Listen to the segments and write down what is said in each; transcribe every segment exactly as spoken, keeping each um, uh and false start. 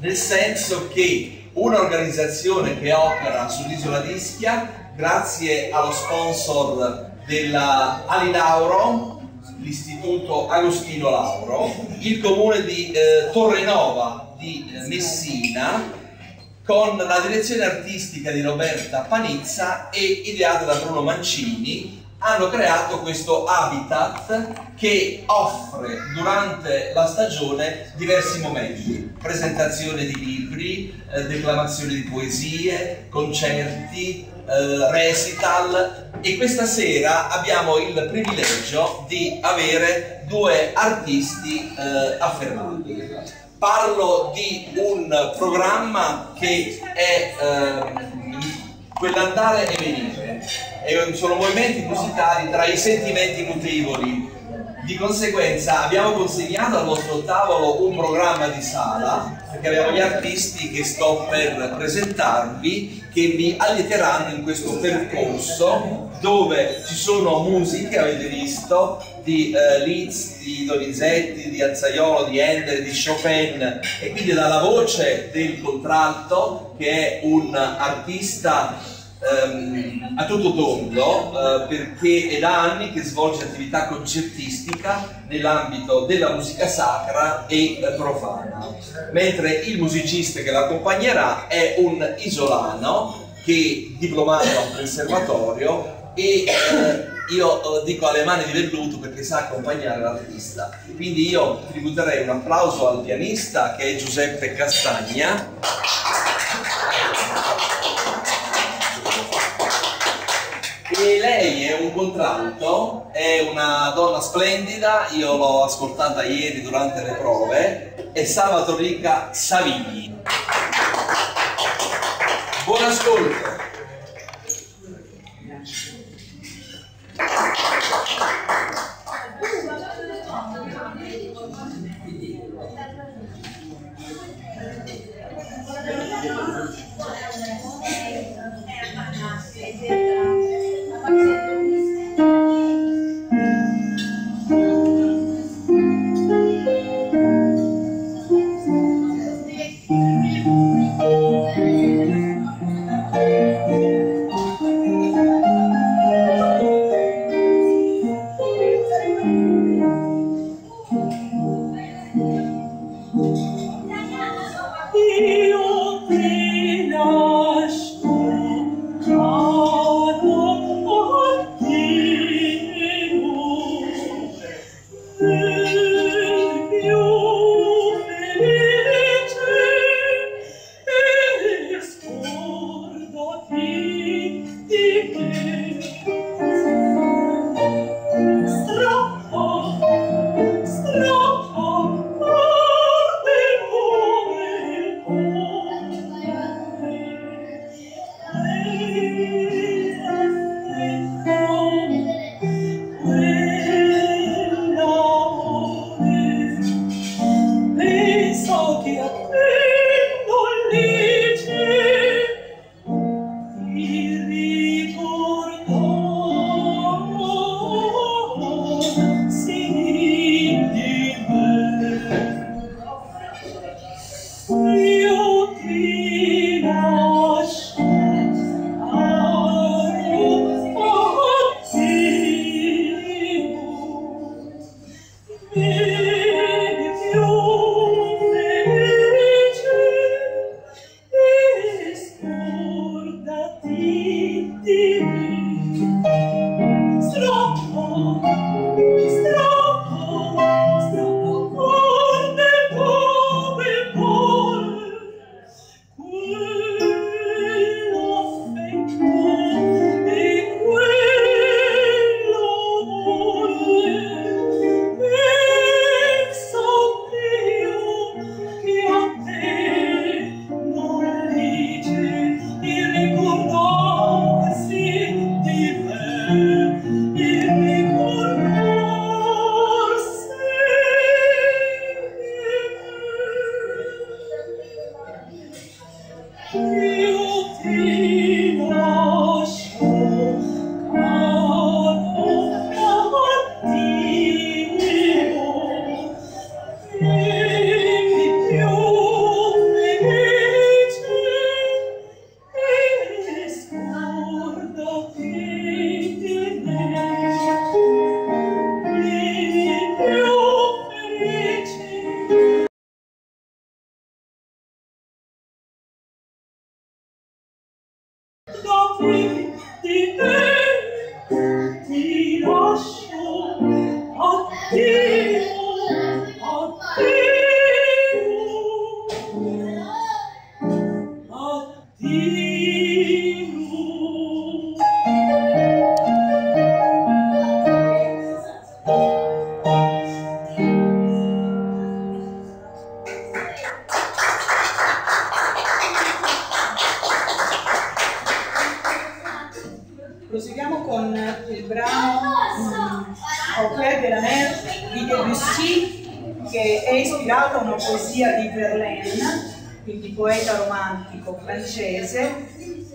Nel senso che un'organizzazione che opera sull'isola di Ischia, grazie allo sponsor della Ali Lauro, l'istituto Agostino Lauro, il comune di eh, Torrenova di Messina, con la direzione artistica di Roberta Panizza e ideata da Bruno Mancini, hanno creato questo habitat che offre durante la stagione diversi momenti: presentazione di libri, eh, declamazione di poesie, concerti, eh, recital, e questa sera abbiamo il privilegio di avere due artisti eh, affermati. Parlo di un programma che è eh, quell'andare e venire. E sono movimenti musicali tra i sentimenti mutevoli. Di conseguenza abbiamo consegnato al vostro tavolo un programma di sala, perché abbiamo gli artisti che sto per presentarvi, che vi allieteranno in questo percorso dove ci sono musiche, avete visto, di eh, Liszt, di Donizetti, di Azzaiolo, di Ender, di Chopin, e quindi dalla voce del contralto, che è un artista a tutto tondo, eh, perché è da anni che svolge attività concertistica nell'ambito della musica sacra e profana, mentre il musicista che l'accompagnerà è un isolano che è diplomato al conservatorio e eh, io dico alle mani di velluto, perché sa accompagnare l'artista. Quindi io tributerei un applauso al pianista, che è Giuseppe Castagna. E lei è un contralto, è una donna splendida, io l'ho ascoltata ieri durante le prove, è Sava Torriga Savigni. Buon ascolto! Grazie.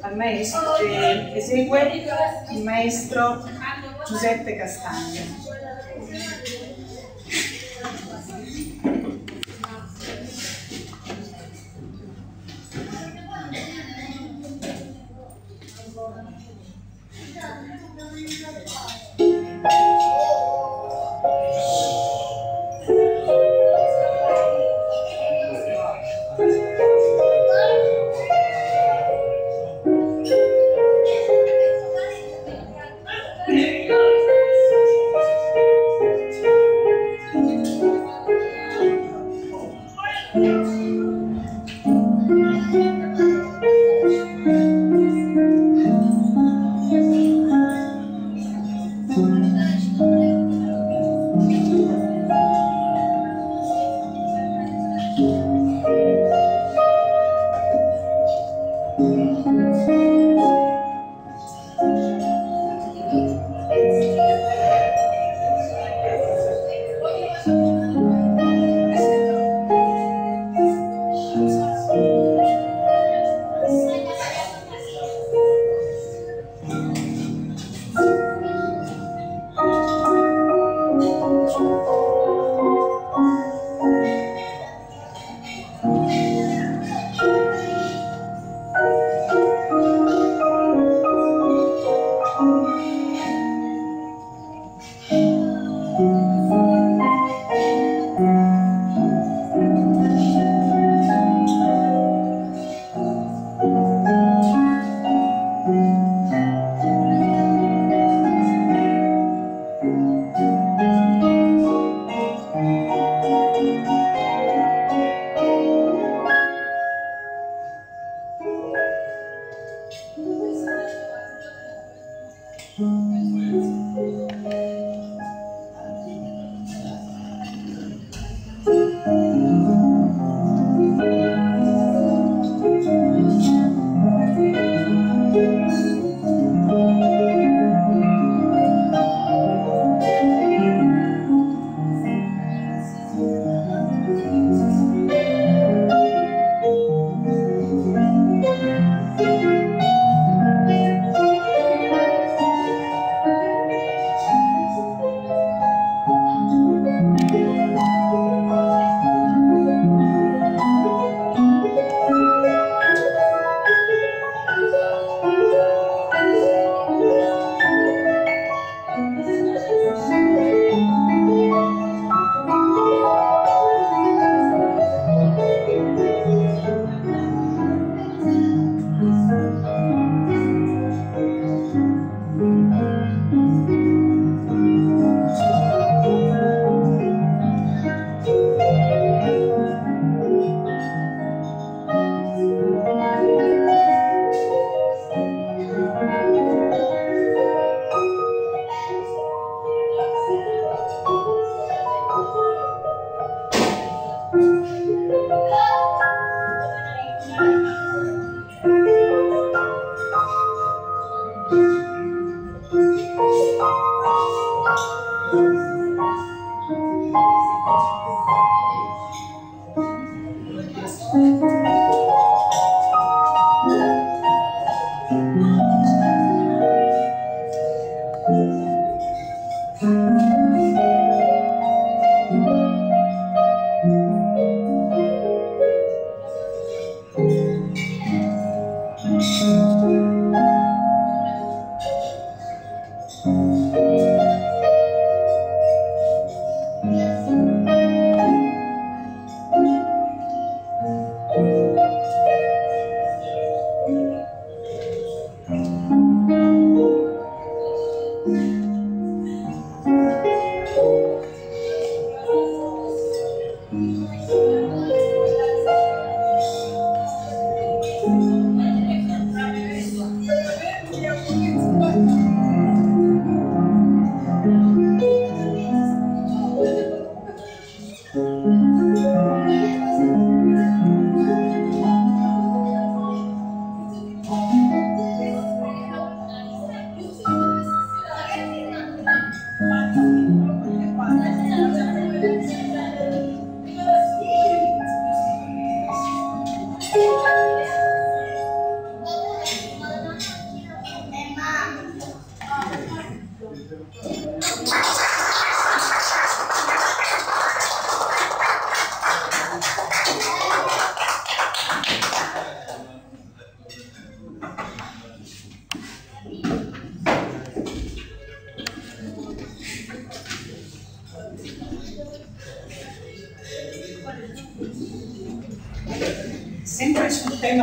Al maestro che esegue il maestro Giuseppe Castagna. Thank you.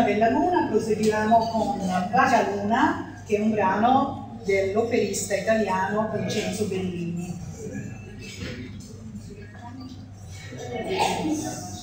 Della Luna, proseguiamo con Vaga Luna, che è un brano dell'operista italiano Vincenzo Bellini. Yeah.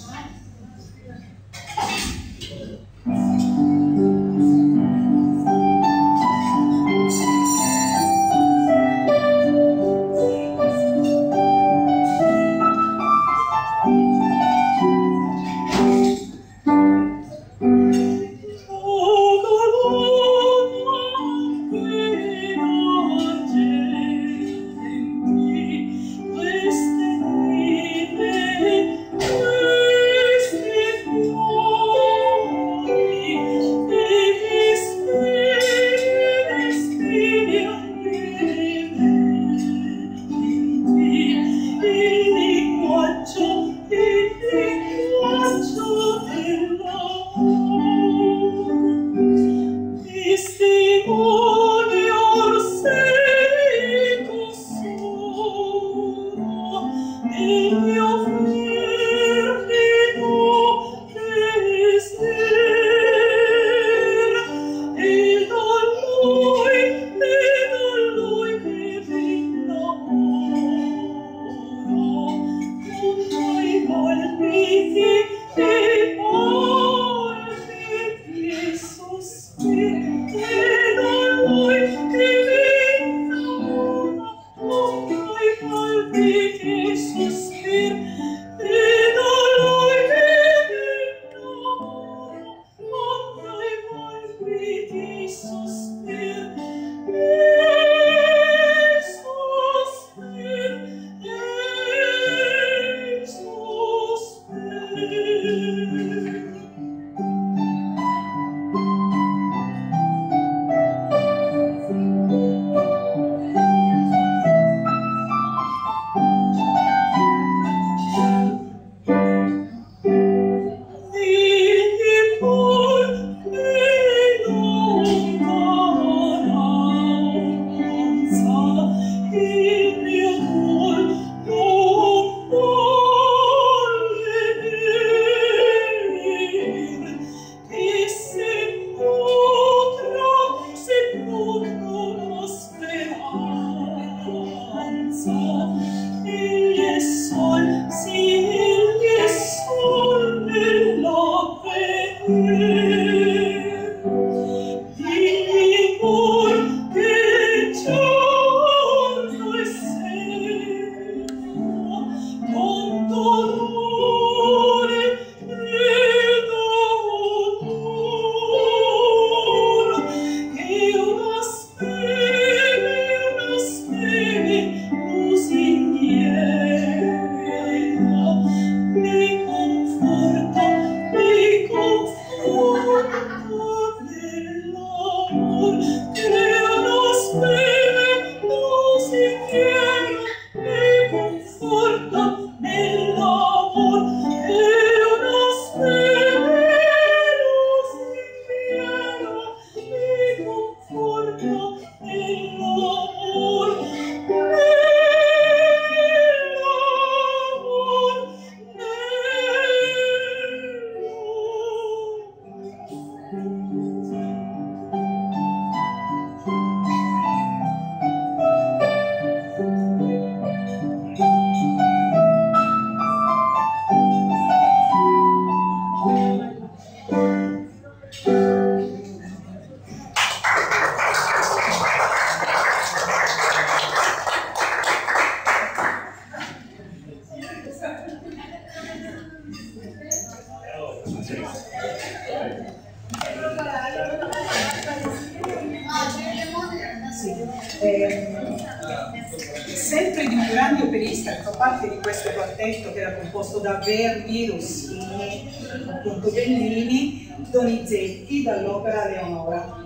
grandi operisti, fa parte di questo quartetto che era composto da Verdi, Rossini, appunto Bellini, Donizetti, dall'opera Leonora.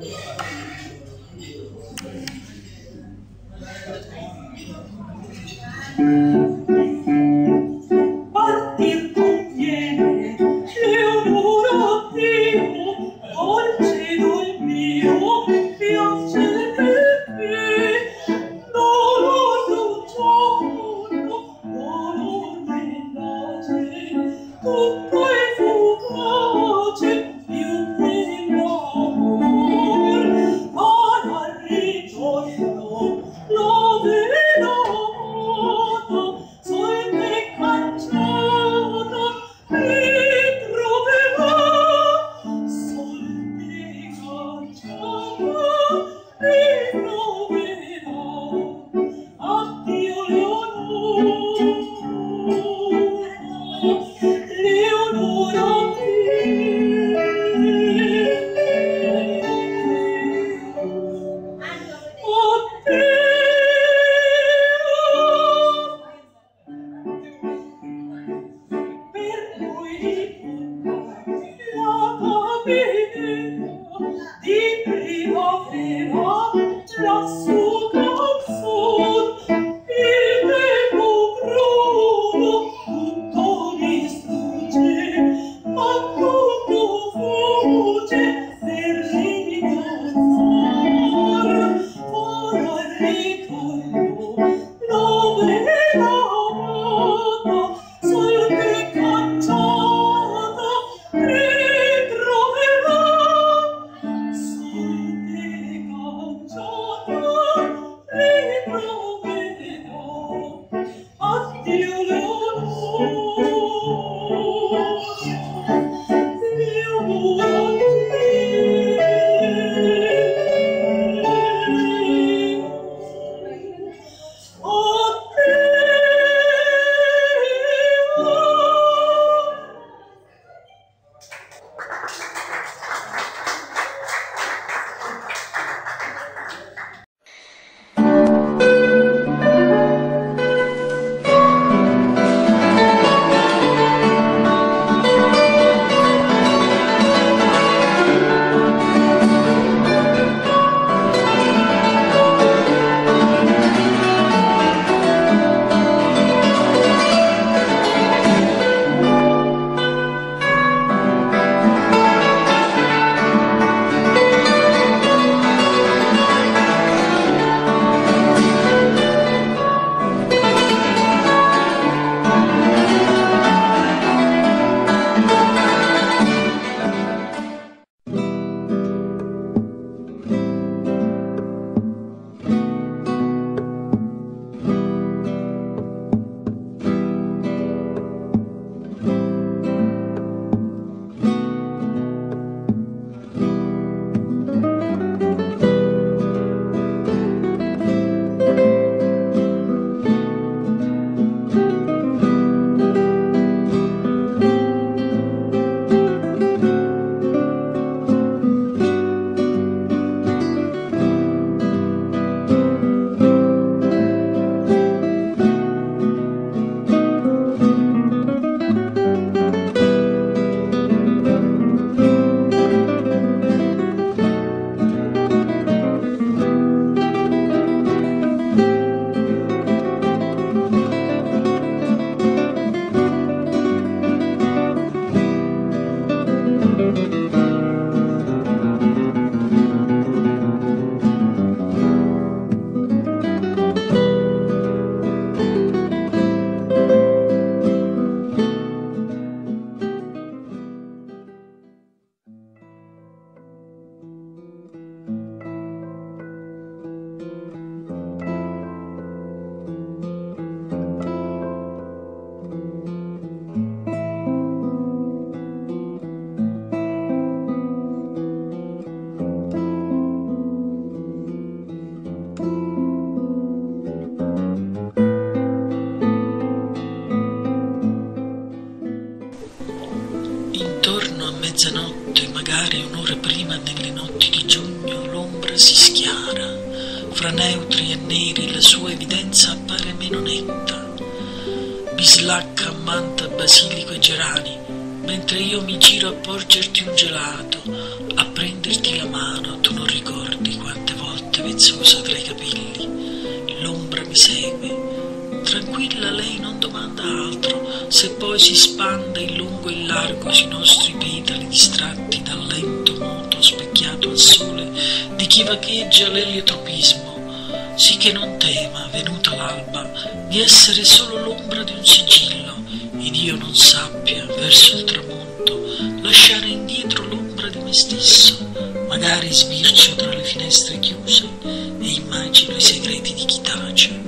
Partir conviene, Leonora primo, dolce il mio, piace per me. Mezzanotte, magari un'ora prima delle notti di giugno, l'ombra si schiara, fra neutri e neri la sua evidenza appare meno netta. Bislacca ammanta basilico e gerani, mentre io mi giro a porgerti un gelato, a prenderti la mano. Tu non ricordi quante volte vezzosa tra i capelli l'ombra mi segue. Tranquilla lei non domanda altro, se poi si spande in lungo e largo sui nostri petali distratti dal lento moto specchiato al sole di chi vagheggia l'eliotropismo. Sì che non tema, venuta l'alba, di essere solo l'ombra di un sigillo, ed io non sappia, verso il tramonto, lasciare indietro l'ombra di me stesso. Magari sbircio tra le finestre chiuse e immagino i segreti di chi tace.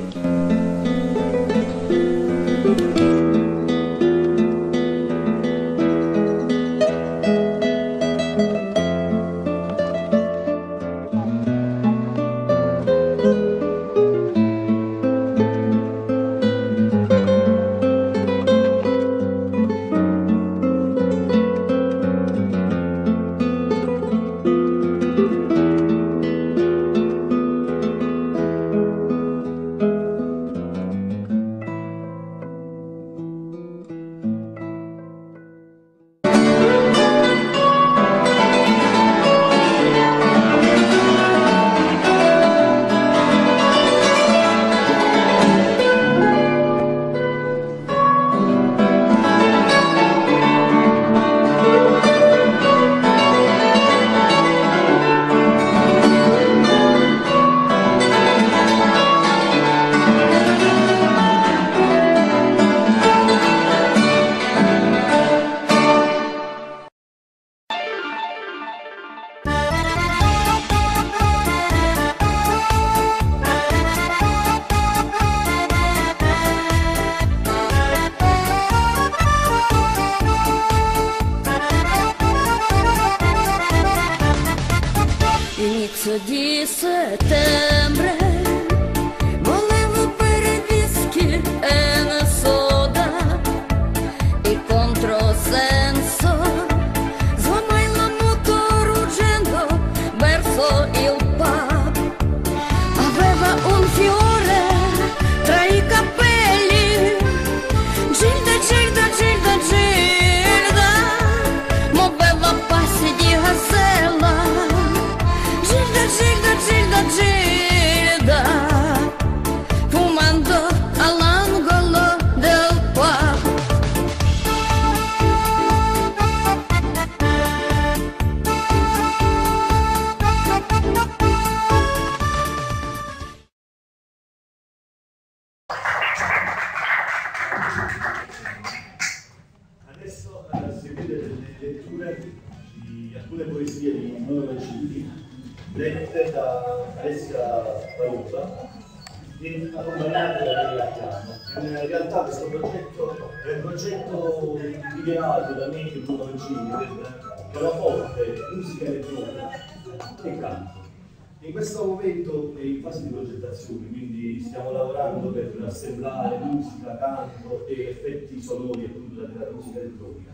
In questo momento è in fase di progettazione, quindi stiamo lavorando per assemblare musica, canto e effetti sonori appunto della musica elettronica,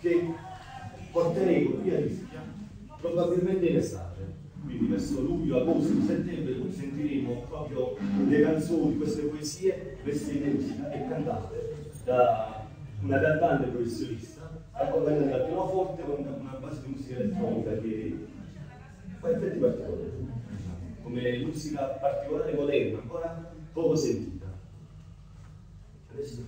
che porteremo qui a Ischia probabilmente in estate, quindi verso luglio, agosto, settembre sentiremo proprio le canzoni, queste poesie, queste musica e cantate da una cantante professionista accompagnata dal pianoforte con una base di musica elettronica che fa effetti particolari, come musica particolare moderna, ancora poco sentita. Adesso.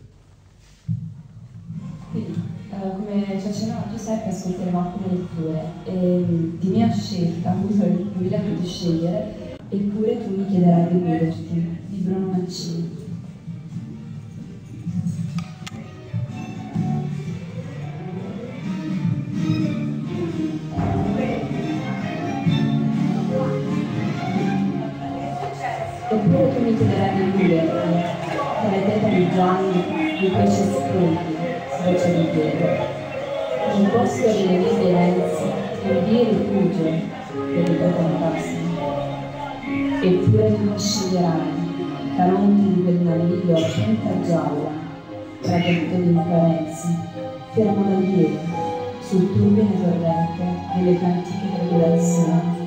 Quindi, eh, come ci accennava Giuseppe, ascolteremo alcune letture. E, di mia scelta, appunto, mi lascio di scegliere, eppure tu mi chiederai di muoverti, di Bruno Mancini. Eppure tu mi chiederai di muoverti, tra le tette di gianni, di pesce spenti, sboccia di piede. Un posto delle mie violenze, per dire rifugio, per i tuoi fantasmi. Eppure tu mi sceglierai, da monti di vernaglio a punta gialla, tra tette di influenze, fermo da dietro, sul turbine torrente delle cantiche tribolazioni.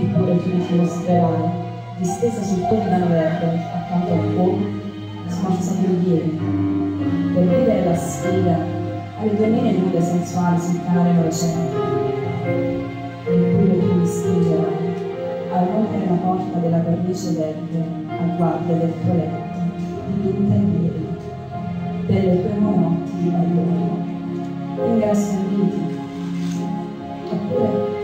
figura finita ospedale, distesa sul tombano verde, accanto al fuoco, smarza preghiere. Per vedere la sfida, alle due mine nude sensuali sul canale novecento. Il buio che mi stigera, a rompere la porta della cornice verde, a guardia del tuo letto, dipinta e nera, delle tue monotti di maglione, ingressi uniti. Oppure,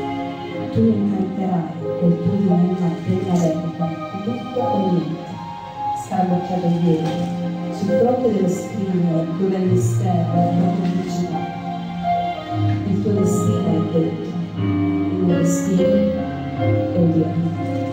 tu incanterai col tuo diventa primavera, tutto o niente, scalbocchiato dietro, sul tronco dello scrigno dove il mistero è la felicità. Il tuo destino è detto, il mio destino è odierno.